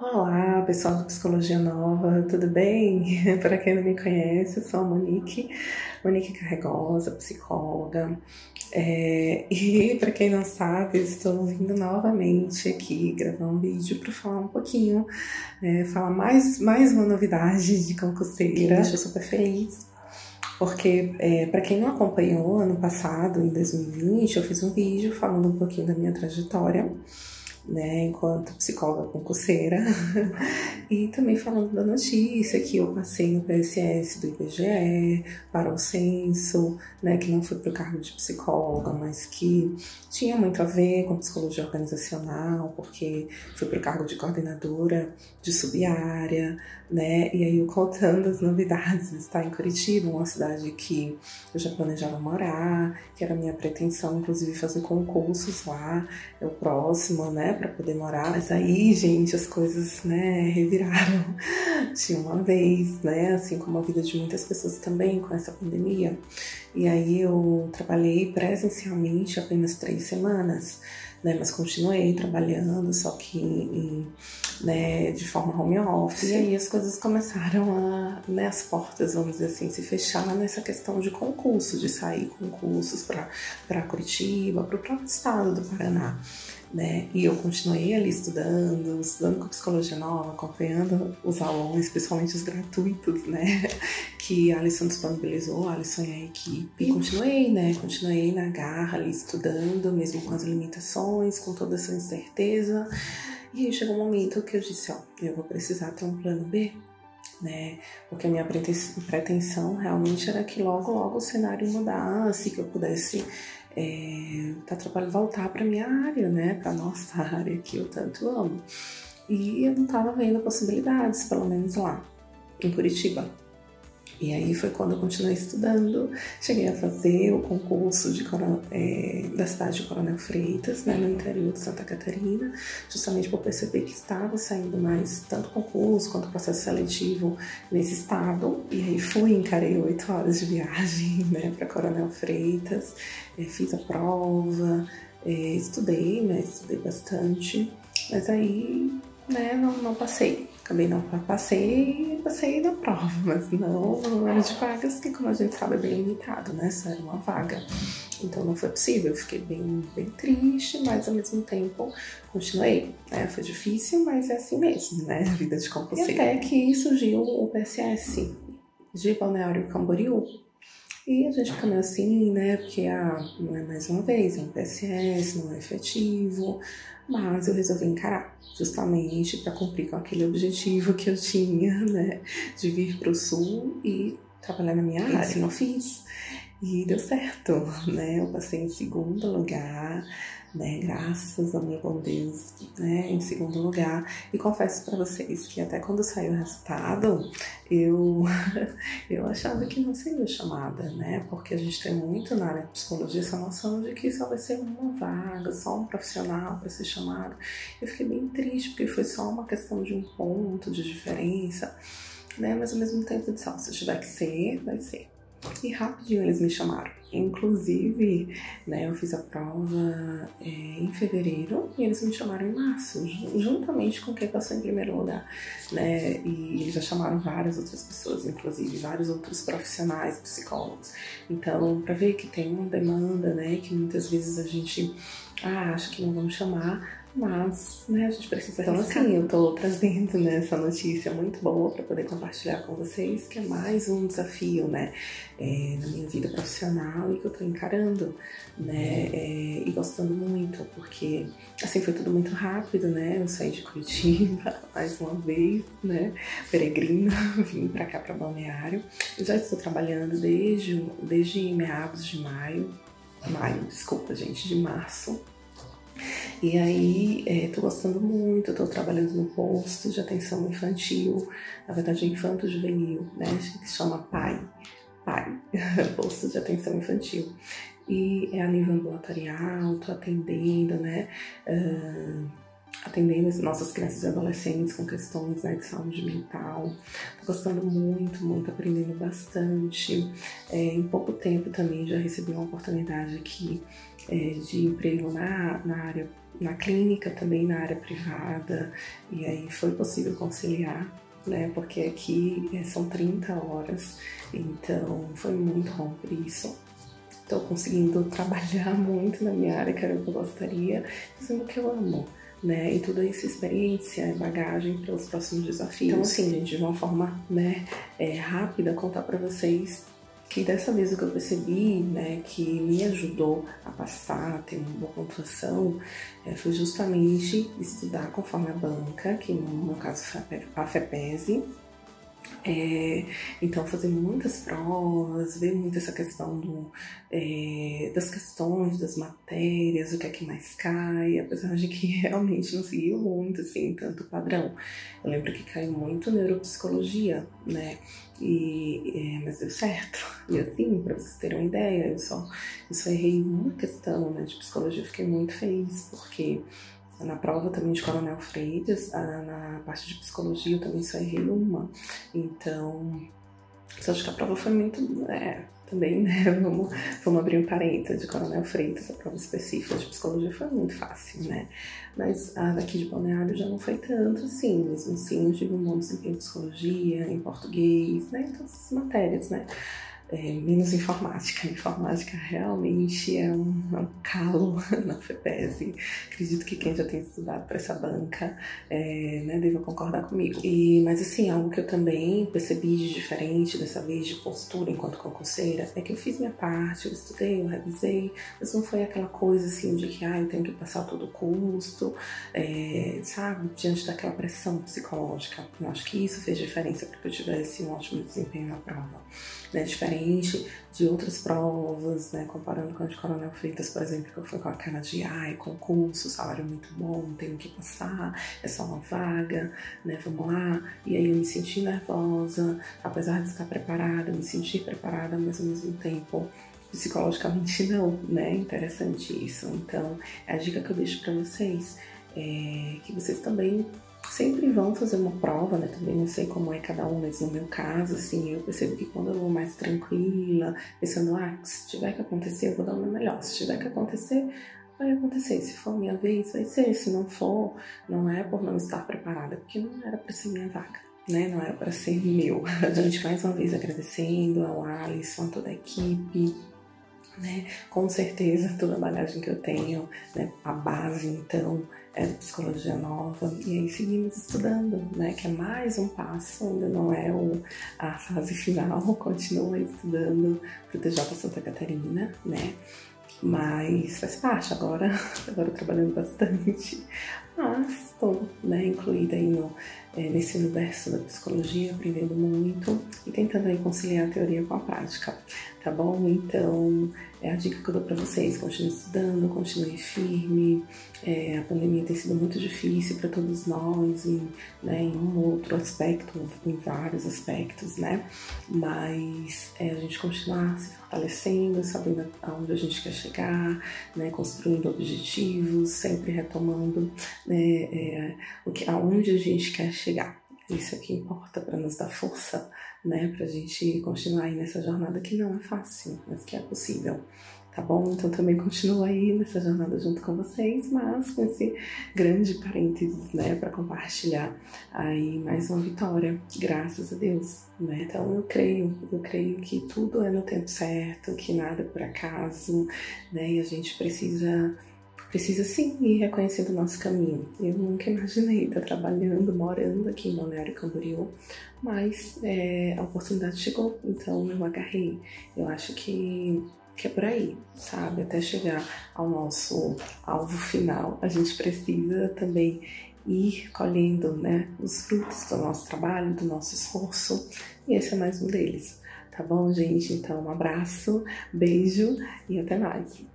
Olá, pessoal do Psicologia Nova, tudo bem? Para quem não me conhece, eu sou a Monique Carregosa, psicóloga. E para quem não sabe, estou vindo novamente aqui gravar um vídeo para falar um pouquinho, falar mais uma novidade de concurseira. Estou super feliz. Porque, para quem não acompanhou, ano passado, em 2020, eu fiz um vídeo falando um pouquinho da minha trajetória, né, enquanto psicóloga concurseira, e também falando da notícia que eu passei no PSS do IBGE para o censo, né, que não foi para o cargo de psicóloga, mas que tinha muito a ver com psicologia organizacional, porque fui para o cargo de coordenadora de subárea, né, e aí eu contando as novidades de estar em Curitiba, uma cidade que eu já planejava morar, que era a minha pretensão, inclusive, fazer concursos lá, é o próximo, né, para poder morar. Mas aí, gente, as coisas, né, reviraram de uma vez, né, assim como a vida de muitas pessoas também com essa pandemia. E aí eu trabalhei presencialmente apenas 3 semanas, né, mas continuei trabalhando, só que né, de forma home office. E aí as coisas começaram a, né, as portas, vamos dizer assim, se fechar nessa questão de concurso, de sair concursos para Curitiba, para o próprio estado do Paraná. Né? E eu continuei ali estudando com Psicologia Nova, acompanhando os alunos, principalmente os gratuitos, né, que a Alysson disponibilizou, a Alysson e a equipe. E continuei, né, continuei na garra ali estudando, mesmo com as limitações, com toda essa incerteza. E aí chegou um momento que eu disse, ó, eu vou precisar ter um plano B, né, porque a minha pretensão realmente era que logo o cenário mudasse, que eu pudesse voltar para minha área, né, para nossa área que eu tanto amo. E eu não estava vendo possibilidades, pelo menos lá em Curitiba. E aí foi quando eu continuei estudando, cheguei a fazer o concurso da cidade de Coronel Freitas, né, no interior de Santa Catarina, justamente por perceber que estava saindo mais tanto concurso quanto processo seletivo nesse estado. E aí fui, encarei 8 horas de viagem, né, para Coronel Freitas, fiz a prova, estudei, né, estudei bastante, mas aí, né, não passei. Acabei não passei na prova, mas não no número de vagas, que como a gente sabe é bem limitado, né? Só era uma vaga, então não foi possível. Eu fiquei bem triste, mas ao mesmo tempo continuei, né? Foi difícil, mas é assim mesmo, né? A vida de concurseira. E até que surgiu o PSS de Balneário Camboriú. E a gente caminhou assim, né, porque não é mais uma vez, é um PSS, não é efetivo, mas eu resolvi encarar, justamente para cumprir com aquele objetivo que eu tinha, né, de vir para o Sul e trabalhar na minha área. Assim eu fiz, e deu certo, né, eu passei em 2º lugar, né, graças ao meu bom Deus, né, em 2º lugar. E confesso para vocês que até quando saiu o resultado, eu achava que não seria chamada, né, porque a gente tem muito na área de psicologia essa noção de que só vai ser uma vaga, só um profissional para ser chamado. Eu fiquei bem triste, porque foi só uma questão de um ponto de diferença, né, mas ao mesmo tempo eu disse, ó, se tiver que ser, vai ser. E rapidinho eles me chamaram. Inclusive, né, eu fiz a prova em fevereiro e eles me chamaram em março, juntamente com quem passou em 1º lugar, né? E eles já chamaram várias outras pessoas, inclusive vários outros profissionais, psicólogos. Então, para ver que tem uma demanda, né, que muitas vezes a gente acha que não vão chamar. Mas, né, a gente precisa... Então, assim, eu tô trazendo, né, essa notícia muito boa para poder compartilhar com vocês, que é mais um desafio, né, na minha vida profissional, e que eu tô encarando, né, e gostando muito, porque, assim, foi tudo muito rápido, né, eu saí de Curitiba, mais uma vez, né, peregrina, vim para cá, para Balneário. Eu já estou trabalhando desde meados de março. E aí, tô gostando muito, tô trabalhando no posto de atenção infantil, na verdade é infanto-juvenil, né, que se chama PAI, posto de atenção infantil. E é a nível ambulatorial, tô atendendo, né, atendendo as nossas crianças e adolescentes com questões, né, de saúde mental. Tô gostando muito, aprendendo bastante. Em pouco tempo também já recebi uma oportunidade aqui de emprego na clínica, também na área privada, e aí foi possível conciliar, né, porque aqui são 30 horas, então foi muito bom por isso. Estou conseguindo trabalhar muito na minha área, que era o que eu gostaria, fazendo o que eu amo, né, e toda essa experiência é bagagem para os próximos desafios. Então assim, gente, de uma forma, né, rápida, contar para vocês que dessa vez o que eu percebi, né, que me ajudou a passar, a ter uma boa pontuação, foi justamente estudar conforme a banca, que no meu caso foi a FEPESE. Então fazer muitas provas, ver muito essa questão das questões, das matérias, o que é que mais cai, apesar de que realmente não seguiu muito, assim, tanto padrão. Eu lembro que caiu muito neuropsicologia, né, mas deu certo. E assim, pra vocês terem uma ideia, eu só errei uma questão, né, de psicologia. Eu fiquei muito feliz, porque na prova também de Coronel Freitas, na parte de psicologia, eu também só errei uma. Então, só acho que a prova foi muito... também, né? Vamos abrir um parênteses de Coronel Freitas, a prova específica de psicologia foi muito fácil, né? Mas a daqui de Balneário já não foi tanto, assim. Mesmo assim, eu tive um bom desempenho em psicologia, em português, né? Em todas essas matérias, né? Menos informática. Informática realmente é um calo na FEPESE. Acredito que quem já tem estudado para essa banca né, deva concordar comigo. Mas assim, algo que eu também percebi de diferente dessa vez de postura enquanto concurseira é que eu fiz minha parte, eu estudei, eu revisei, mas não foi aquela coisa assim de que eu tenho que passar a todo custo, sabe, diante daquela pressão psicológica. Eu acho que isso fez diferença para que eu tivesse um ótimo desempenho na prova, né? Diferente de outras provas, né, comparando com a de Coronel Freitas, por exemplo, que eu fui com a cara de, concurso, salário muito bom, tenho que passar, é só uma vaga, né, vamos lá. E aí eu me senti nervosa, apesar de estar preparada, me senti preparada, mas ao mesmo tempo, psicologicamente não, né, interessante isso. Então, a dica que eu deixo pra vocês é que vocês também sempre vão fazer uma prova, né? Também não sei como é cada um, mas no meu caso, assim, eu percebo que quando eu vou mais tranquila, pensando, se tiver que acontecer, eu vou dar o meu melhor. Se tiver que acontecer, vai acontecer. Se for minha vez, vai ser. Se não for, não é por não estar preparada, porque não era para ser minha vaga, né? Não era para ser meu. A gente, mais uma vez, agradecendo ao Alysson, a toda a equipe, né? Com certeza, toda a bagagem que eu tenho, né? A base, então, é da Psicologia Nova, e aí seguimos estudando, né, que é mais um passo, ainda não é a fase final, continua estudando para o TJ Santa Catarina, né, mas faz parte agora trabalhando bastante, mas estou, né, incluída aí nesse universo da psicologia, aprendendo muito e tentando aí conciliar a teoria com a prática, tá bom? Então, é a dica que eu dou pra vocês, continue estudando, continue firme, a pandemia tem sido muito difícil para todos nós, né, em um outro aspecto, em vários aspectos, né, mas a gente continuar se fortalecendo, sabendo aonde a gente quer chegar, né, construindo objetivos, sempre retomando, né, aonde a gente quer chegar. Isso é que importa para nos dar força, né? Pra gente continuar aí nessa jornada que não é fácil, mas que é possível, tá bom? Então também continuo aí nessa jornada junto com vocês, mas com esse grande parênteses, né? Pra compartilhar aí mais uma vitória, graças a Deus, né? Então eu creio que tudo é no tempo certo, que nada é por acaso, né? E a gente precisa sim ir reconhecendo o nosso caminho. Eu nunca imaginei estar trabalhando, morando aqui em Balneário Camboriú, mas a oportunidade chegou, então eu agarrei. Eu acho que é por aí, sabe? Até chegar ao nosso alvo final, a gente precisa também ir colhendo, né, os frutos do nosso trabalho, do nosso esforço, e esse é mais um deles. Tá bom, gente? Então, um abraço, beijo e até mais!